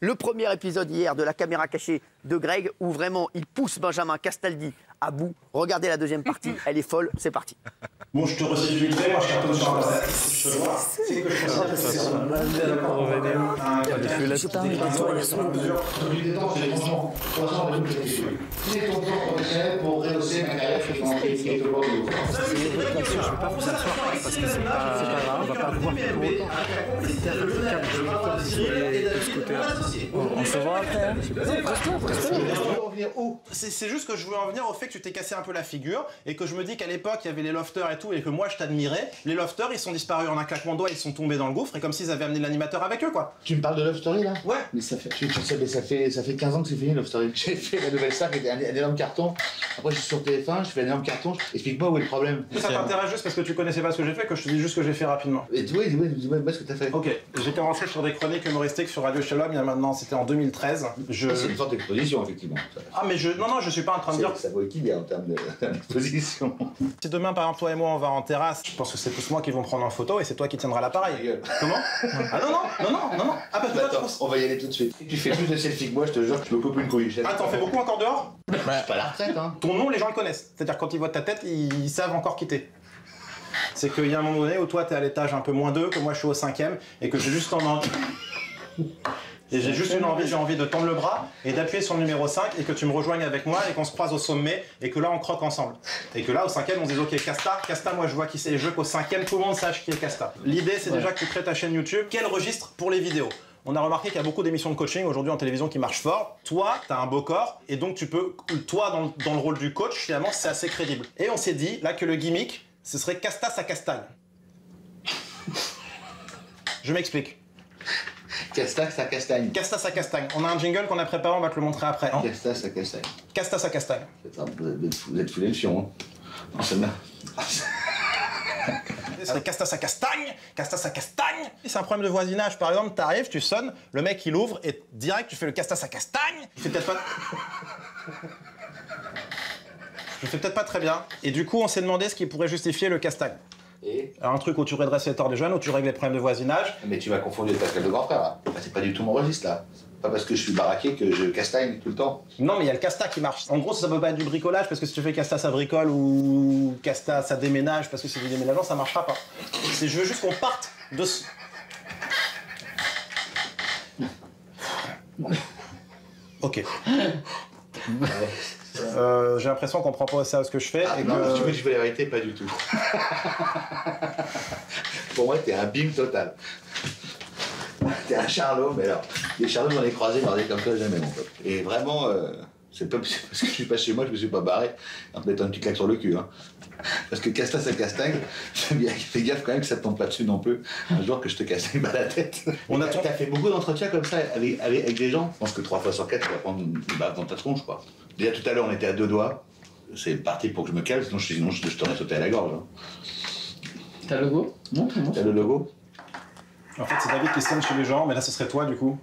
Le premier épisode hier de la caméra cachée de Greg où vraiment il pousse Benjamin Castaldi à bout. Regardez la deuxième partie, elle est folle, c'est parti. Bon, je te resituerai, moi je cartonne sur la tête. Je te vois, c'est que je fais ça parce que c'est un mal d'accord. Je parle de toi, il y a son mesure. Depuis des temps, j'ai 300 minutes de questions. C'est ton temps professionnel pour rehausser ma carrière qui te voit de l'eau. C'est une vraie question, je ne peux pas vous asseoir parce que c'est pas grave, on ne va pas pouvoir faire autant. C'est un peu le cas, je vais pas de ce côté-là. On se voit après. C'est juste que je voulais en venir au fait que tu t'es cassé un peu la figure et que je me dis qu'à l'époque il y avait les lofters et tout et que moi je t'admirais. Les lofters ils sont disparus en un claquement de doigts, ils sont tombés dans le gouffre et comme s'ils avaient amené l'animateur avec eux quoi. Tu me parles de Loft Story là? Ouais. Mais ça fait 15 ans que c'est fini Loft Story. J'ai fait la nouvelle star qui était un énorme carton. Après je suis sur TF1, je fais un énorme carton. Explique-moi où est le problème. Ça t'intéresse juste parce que tu connaissais pas ce que j'ai fait que je te dis juste ce que j'ai fait rapidement. Et oui, dis-moi ce que t'as fait. Ok, j'étais rentré sur des chroniques humoristiques sur Radio Show il y a maintenant, c'était en 2013. C'est une sorte d'exposition effectivement. Ah mais non, je suis pas en train de dire. Ça vaut qui bien en termes d'exposition. Si demain, par exemple, toi et moi, on va en terrasse, je pense que c'est tous moi qui vont prendre en photo et c'est toi qui tiendras l'appareil. Comment? Ah non. Ah, parce que toi, attends, on va y aller tout de suite. Tu fais plus de selfie que moi, je te jure, tu me coupes une couille. Ah, t'en fais beaucoup encore dehors? Je suis pas à la retraite, hein. Ton nom, les gens le connaissent. C'est-à-dire, quand ils voient ta tête, ils savent encore qui t'es. C'est qu'il y a un moment donné où toi, t'es à l'étage un peu moins 2, que moi, je suis au 5e et que j'ai juste en envie. Et j'ai juste une envie, j'ai envie de tendre le bras et d'appuyer sur le numéro 5 et que tu me rejoignes avec moi et qu'on se croise au sommet et que là on croque ensemble. Et que là au 5e on se dit ok Casta, moi je vois qui c'est et je veux qu'au 5e tout le monde sache qui est Casta. L'idée c'est déjà que tu crées ta chaîne YouTube. Quel registre pour les vidéos? On a remarqué qu'il y a beaucoup d'émissions de coaching aujourd'hui en télévision qui marchent fort. Toi, t'as un beau corps et donc tu peux, toi dans le rôle du coach finalement c'est assez crédible. Et on s'est dit là que le gimmick ce serait Casta sa castagne. Je m'explique. Casta sa castagne. Casta sa castagne. On a un jingle qu'on a préparé, on va te le montrer après. Hein? Casta sa castagne. Casta sa castagne. Vous êtes foulé le fion, hein? C'est bien. C'est Casta sa castagne, Casta sa castagne. C'est un problème de voisinage. Par exemple, t'arrives, tu sonnes, le mec il ouvre et direct tu fais le Casta sa castagne. Il fait peut-être pas. Je fais peut-être pas très bien. Et du coup, on s'est demandé ce qui pourrait justifier le castagne. Et un truc où tu redresses les torts des jeunes, où tu règles les problèmes de voisinage. Mais tu vas confondre avec Pascal de grand frère là. C'est pas du tout mon registre là. Pas parce que je suis baraqué que je castagne tout le temps. Non mais il y a le casta qui marche. En gros ça peut pas être du bricolage parce que si tu fais casta ça bricole ou casta ça déménage parce que c'est du déménagement ça marchera pas. Je veux juste qu'on parte de ce... Ok. J'ai l'impression qu'on prend pas ça à ce que je fais. Ah, et non, que... tu veux la vérité, pas du tout. Pour moi, t'es un bim total. T'es un charlot, mais alors, les charlots, j'en ai croisé, bordé comme ça, jamais, mon peuple. Et vraiment, c'est pas parce que je suis pas chez moi, je me suis pas barré, en te mettant une petite claque sur le cul, hein. Parce que Casta sa castagne, fais gaffe quand même que ça te tombe pas dessus non plus. Un jour que je te castagne pas la tête. T'as fait beaucoup d'entretiens comme ça avec des gens. Je pense que 3 fois sur 4, tu vas prendre une baffe dans ta tronche, quoi. Déjà tout à l'heure, on était à 2 doigts. C'est parti pour que je me calme, sinon je t'aurais sauté à la gorge. Hein. T'as le logo? Non, non. T'as le logo? En fait, c'est David qui sonne chez les gens, mais là, ce serait toi, du coup.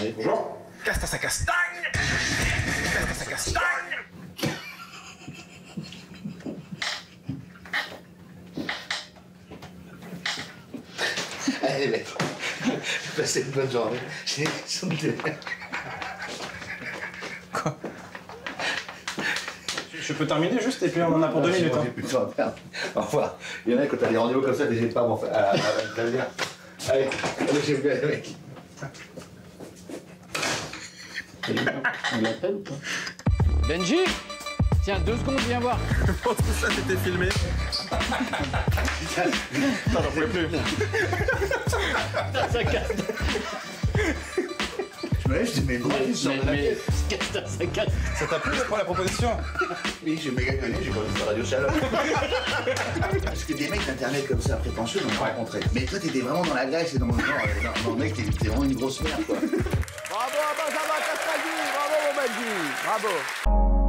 Oui. Bonjour. Casta sa castagne! Casta sa castagne! Allez, mec. Passez une bonne journée. J'ai l'impression de... Quoi? Je peux terminer juste et puis on en a pour 2 minutes. Au revoir. Il y en a quand t'as des rendez-vous comme ça, t'hésites pas à me dire. Allez, j'ai vu le mec. On l'appelle ou pas? Benji? Tiens, 2 secondes, viens voir. Je pense que ça c'était filmé. J'en pouvais plus. Ça casse. Ouais, je dis mais moi, ça t'a plu pour la proposition? Oui, j'ai méga connu, j'ai connu sur Radio Chaleur. Parce que des mecs d'internet comme ça, prétentieux, on m'a rencontré. Mais toi, t'étais vraiment dans la graisse et dans le genre, dans le mec, t'étais vraiment une grosse merde, quoi. Bravo à Benjamin Castaldi, bravo mon Benji, bravo.